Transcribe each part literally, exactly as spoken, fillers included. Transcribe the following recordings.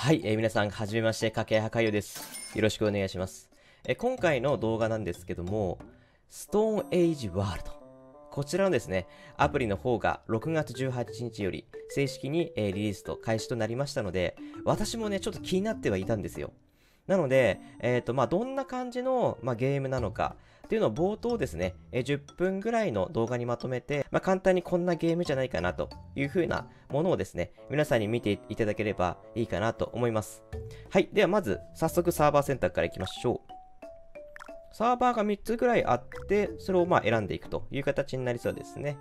はい、えー、皆さんはじめまして、かけはかゆです。よろしくお願いします。えー、今回の動画なんですけども、ストーンエイジワールド、こちらのですねアプリの方がろくがつじゅうはちにちより正式に、えー、リリースと開始となりましたので、私もねちょっと気になってはいたんですよ。なので、えーとまあ、どんな感じの、まあ、ゲームなのかっていうのを冒頭ですね、えー、じゅっぷんぐらいの動画にまとめて、まあ、簡単にこんなゲームじゃないかなという風なものをですね、皆さんに見ていただければいいかなと思います。はい。ではまず、早速サーバー選択からいきましょう。サーバーがみっつぐらいあって、それをまあ選んでいくという形になりそうですね。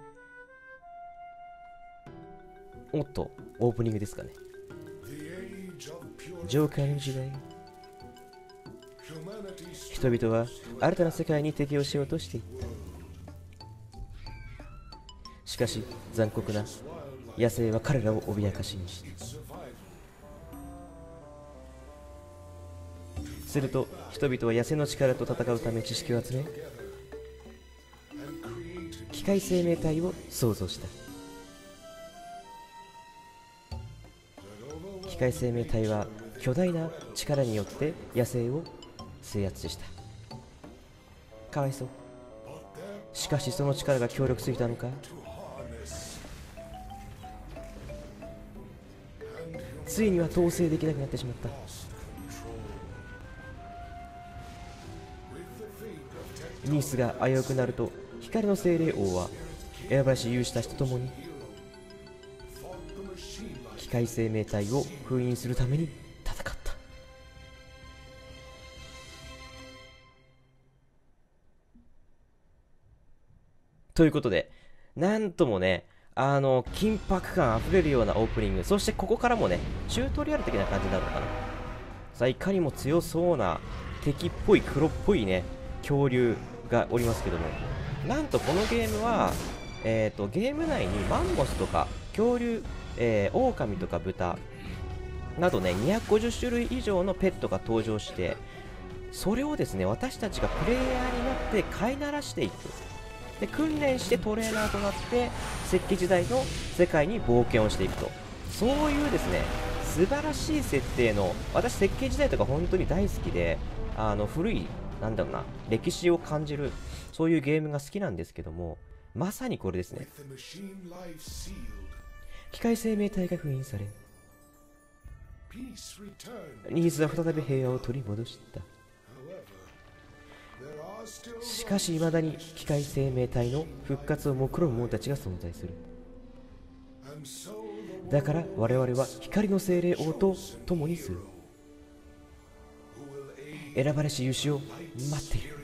おっと、オープニングですかね。上界の時代。人々は新たな世界に適応しようとしていった。しかし残酷な野生は彼らを脅かしにした。すると人々は野生の力と戦うため知識を集め、機械生命体を創造した。機械生命体は巨大な力によって野生を制圧した。かわいそう。しかしその力が強力すぎたのか、ついには統制できなくなってしまった。ニースが危うくなると、光の精霊王は選ばれし勇士たちと共に機械生命体を封印するために戦った。ということで、なんともね、あの、緊迫感あふれるようなオープニング、そしてここからもね、チュートリアル的な感じになるのかな。さあ、いかにも強そうな、敵っぽい黒っぽいね、恐竜がおりますけども、なんとこのゲームは、えっと、ゲーム内にマンモスとか、恐竜、えー、狼とか豚、などね、にひゃくごじゅっしゅるい以上のペットが登場して、それをですね、私たちがプレイヤーになって飼いならしていく。で訓練してトレーナーとなって石器時代の世界に冒険をしていくと、そういうですね素晴らしい設定の、私石器時代とか本当に大好きで、あの古いなんだろうな歴史を感じる、そういうゲームが好きなんですけども、まさにこれですね。機械生命体が封印され、ニーズは再び平和を取り戻した。しかし未だに機械生命体の復活を目論む者たちが存在する。だから我々は光の精霊王と共にする選ばれし勇士を待っている。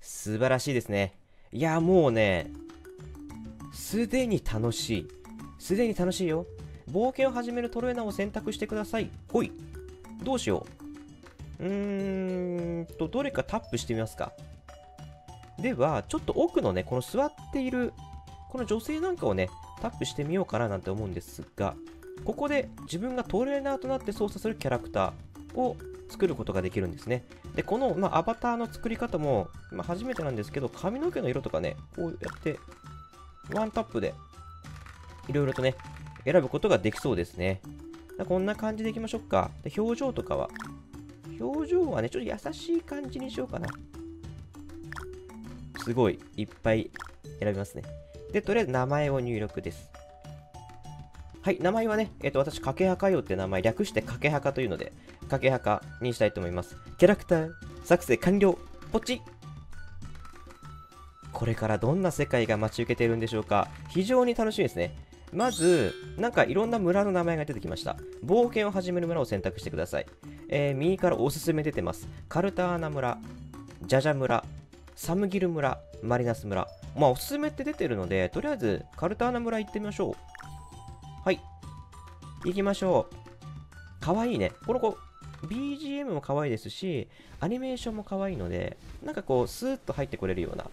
素晴らしいですね。いやもうね、すでに楽しい、すでに楽しいよ。冒険を始めるトレーナーを選択してください。ほい。どうしよう。うーんと、どれかタップしてみますか。では、ちょっと奥のね、この座っている、この女性なんかをね、タップしてみようかななんて思うんですが、ここで自分がトレーナーとなって操作するキャラクターを作ることができるんですね。で、この、まあ、アバターの作り方も、まあ、初めてなんですけど、髪の毛の色とかね、こうやって、ワンタップで、いろいろとね、選ぶことができそうですね。こんな感じでいきましょうか。で、表情とかは。表情はね、ちょっと優しい感じにしようかな。すごい、いっぱい選びますね。で、とりあえず名前を入力です。はい、名前はね、えっと、私、かけはかよって名前、略してかけはかというので、かけはかにしたいと思います。キャラクター、作成完了、ポチッ。これからどんな世界が待ち受けているんでしょうか。非常に楽しみですね。まず、なんかいろんな村の名前が出てきました。冒険を始める村を選択してください。えー、右からおすすめ出てます。カルターナ村、ジャジャ村、サムギル村、マリナス村。まあ、おすすめって出てるので、とりあえずカルターナ村行ってみましょう。はい。行きましょう。かわいいね。この子、ビージーエム もかわいいですし、アニメーションもかわいいので、なんかこう、スーッと入ってこれるような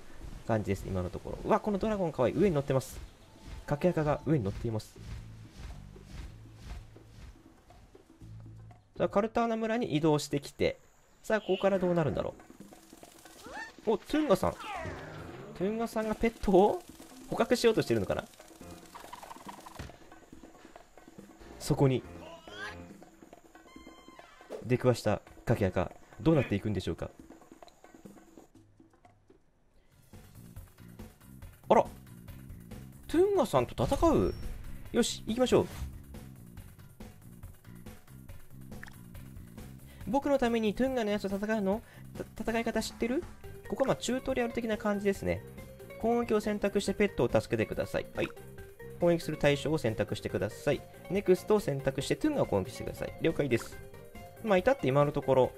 感じです、今のところ。うわ、このドラゴンかわいい。上に乗ってます。かけはかが上に乗っています。さあ、カルターナ村に移動してきて、さあここからどうなるんだろう。お、トゥンガさん、トゥンガさんがペットを捕獲しようとしてるのかな。そこに出くわしたカケアカ、どうなっていくんでしょうか。あら、トゥンガさんと戦う。よし、行きましょう。僕のためにトゥンガのやつと戦うの？戦い方知ってる？ここはまあチュートリアル的な感じですね。攻撃を選択してペットを助けてください。はい。攻撃する対象を選択してください。ネクストを選択してトゥンガを攻撃してください。了解です。まあ、至って今のところ、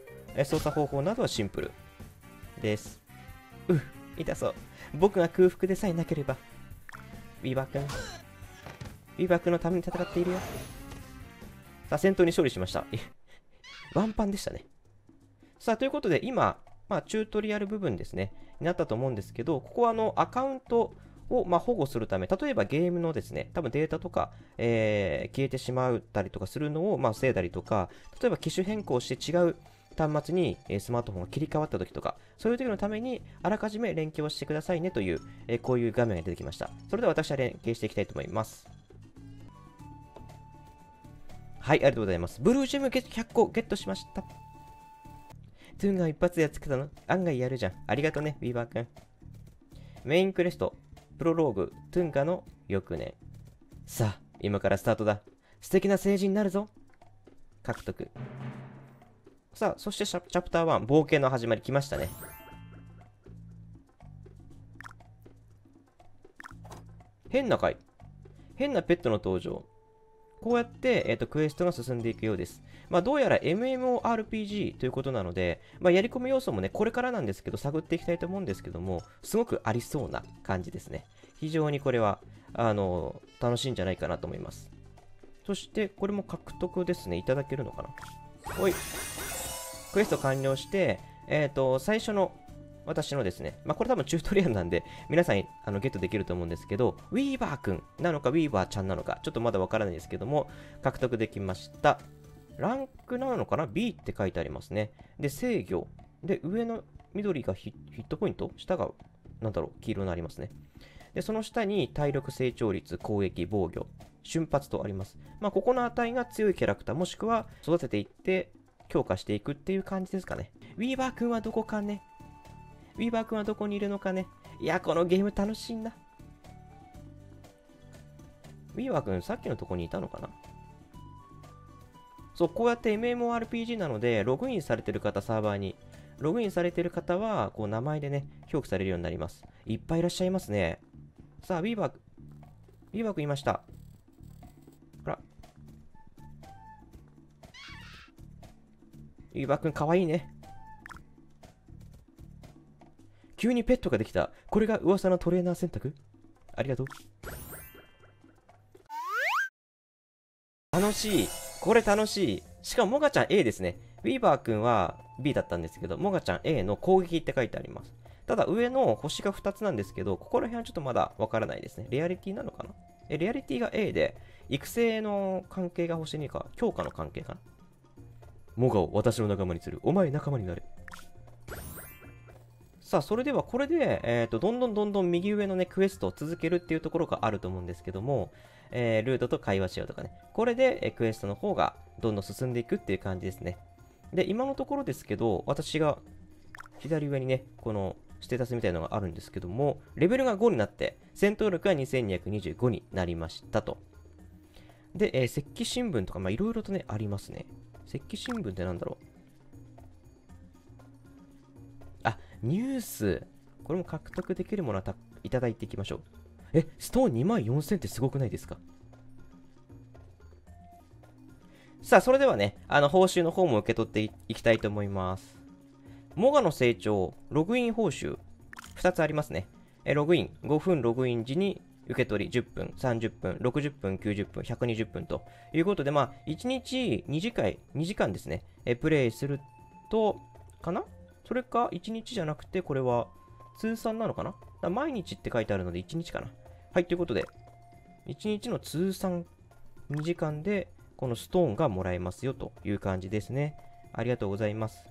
操作方法などはシンプルです。うっ、痛そう。僕が空腹でさえなければ。ウィバ君。ウィバ君のために戦っているよ。さあ、戦闘に勝利しました。ワンパンでしたね。さあ、ということで今、まあ、チュートリアル部分ですね、になったと思うんですけど、ここはあのアカウントをまあ保護するため、例えばゲームのですね、多分データとか、えー、消えてしまったりとかするのをまあ防いだりとか、例えば機種変更して違う端末にスマートフォンが切り替わった時とか、そういう時のためにあらかじめ連携をしてくださいねという、えー、こういう画面が出てきました。それでは私は連携していきたいと思います。はい、ありがとうございます。ブルージェムひゃっこゲットしました。トゥンガを一発でやっつけたの？案外やるじゃん。ありがとね、ウィバー君。メインクレスト、プロローグ、トゥンガの翌年。さあ、今からスタートだ。素敵な成人になるぞ。獲得。さあ、そしてチャプターワン、冒険の始まり来ましたね。変な回。変なペットの登場。こうやって、えーと、クエストが進んでいくようです。まあ、どうやら エムエムオーアールピージー ということなので、まあ、やり込み要素もね、これからなんですけど、探っていきたいと思うんですけども、すごくありそうな感じですね。非常にこれは、あのー、楽しいんじゃないかなと思います。そして、これも獲得ですね。いただけるのかな？おい。クエスト完了して、えーと、最初の私のですね、まあ、これ多分チュートリアルなんで、皆さんあのゲットできると思うんですけど、ウィーバー君なのか、ウィーバーちゃんなのか、ちょっとまだわからないですけども、獲得できました。ランクなのかな？ ビー って書いてありますね。で、制御。で、上の緑が ヒ, ヒットポイント？下が、なんだろう、黄色になりますね。で、その下に体力成長率、攻撃、防御、瞬発とあります。まあ、ここの値が強いキャラクター、もしくは育てていって、強化していくっていう感じですかね。ウィーバー君はどこかね？ウィーバー君はどこにいるのかね。いや、このゲーム楽しいな。ウィーバー君、さっきのとこにいたのかな。そう、こうやって エムエムオーアールピージー なので、ログインされてる方、サーバーに、ログインされてる方は、こう、名前でね、表記されるようになります。いっぱいいらっしゃいますね。さあ、ウィーバー、ウィーバー君いました。ほら。ウィーバー君、かわいいね。急にペットができた。これが噂のトレーナー選択？ありがとう。楽しい。これ楽しい。しかも、モガちゃん エー ですね。ウィーバー君は ビー だったんですけど、モガちゃん エー の攻撃って書いてあります。ただ、上の星がふたつなんですけど、ここら辺はちょっとまだわからないですね。レアリティなのかな？え、レアリティが エー で、育成の関係が星にか、強化の関係かな？モガを私の仲間にする。お前仲間になれ。さあ、それではこれで、えーと、どんどんどんどん右上のね、クエストを続けるっていうところがあると思うんですけども、えー、ルートと会話しようとかね、これで、えー、クエストの方がどんどん進んでいくっていう感じですね。で、今のところですけど、私が左上にね、このステータスみたいなのがあるんですけども、レベルがごになって、戦闘力がにせんにひゃくにじゅうごになりましたと。で、えー、石器新聞とか、まあ、いろいろとね、ありますね。石器新聞ってなんだろう。ニュース。これも獲得できるものはいただいていきましょう。え、ストーンにまんよんせんってすごくないですか？さあ、それではね、あの、報酬の方も受け取って い, いきたいと思います。モガの成長、ログイン報酬、ふたつありますね。え、ログイン、ごふんログイン時に受け取り、じゅっぷん、さんじゅっぷん、ろくじゅっぷん、きゅうじゅっぷん、ひゃくにじゅっぷんということで、まあ、いちにちにじかん、にじかんですね、え、プレイすると、かな？それか、いちにちじゃなくて、これは通算なのかな？だ、毎日って書いてあるので、いちにちかな。はい、ということで、いちにちの通算にじかんで、このストーンがもらえますよという感じですね。ありがとうございます。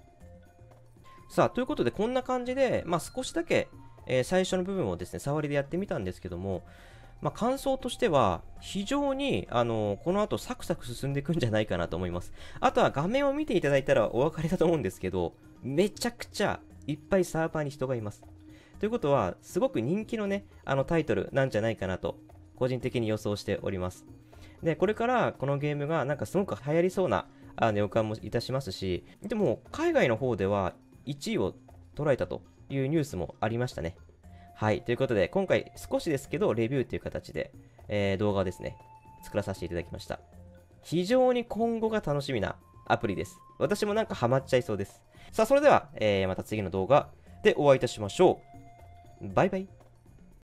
さあ、ということで、こんな感じで、まあ、少しだけ、えー、最初の部分をですね、触りでやってみたんですけども、まあ、感想としては非常にあのこの後サクサク進んでいくんじゃないかなと思います。あとは画面を見ていただいたらお分かりだと思うんですけど、めちゃくちゃいっぱいサーバーに人がいます。ということはすごく人気のね、あのタイトルなんじゃないかなと個人的に予想しております。で、これからこのゲームがなんかすごく流行りそうなあの予感もいたしますし、でも海外の方ではいちいを捉えたというニュースもありましたね。はい、ということで今回少しですけどレビューという形で、えー、動画をですね作らさせていただきました。非常に今後が楽しみなアプリです。私もなんかハマっちゃいそうです。さあそれでは、えー、また次の動画でお会いいたしましょう。バイバイ。